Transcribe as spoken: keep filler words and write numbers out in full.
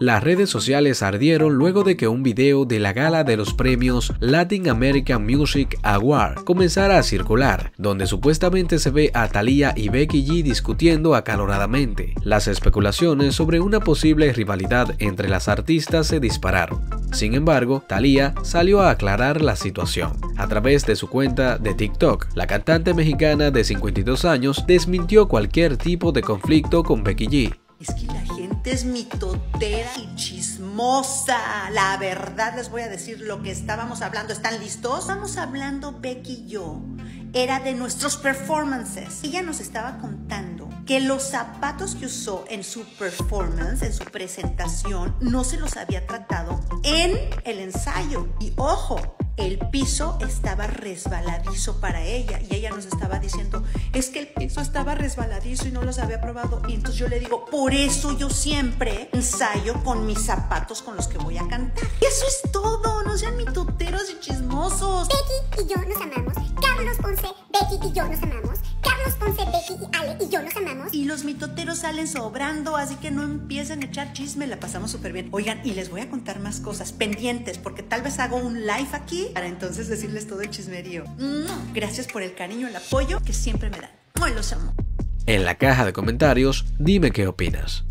Las redes sociales ardieron luego de que un video de la gala de los premios Latin American Music Awards comenzara a circular, donde supuestamente se ve a Thalía y Becky G discutiendo acaloradamente. Las especulaciones sobre una posible rivalidad entre las artistas se dispararon. Sin embargo, Thalía salió a aclarar la situación. A través de su cuenta de TikTok, la cantante mexicana de cincuenta y dos años desmintió cualquier tipo de conflicto con Becky G. Es que la gente es mitotera y chismosa. La verdad les voy a decir lo que estábamos hablando. ¿Están listos? Estábamos hablando Becky y yo. Era de nuestros performances. Ella nos estaba contando que los zapatos que usó en su performance, en su presentación, no se los había tratado en el ensayo. Y ojo, el piso estaba resbaladizo para ella y ella nos estaba diciendo, es que el piso estaba resbaladizo y no los había probado. Y entonces yo le digo, por eso yo siempre ensayo con mis zapatos con los que voy a cantar. Y eso es todo, no sean mitoteros y chismosos. Becky y yo nos amamos, Carlos Ponce, Becky y yo nos amamos, Carlos Ponce, Becky y Ale y yo nos amamos. Y los mitoteros salen sobrando, así que no empiecen a echar chisme, la pasamos súper bien. Oigan, y les voy a contar más cosas, pendientes, porque tal vez hago un live aquí para entonces decirles todo el chismerío. Gracias por el cariño, el apoyo que siempre me dan. Hoy los amo. En la caja de comentarios, dime qué opinas.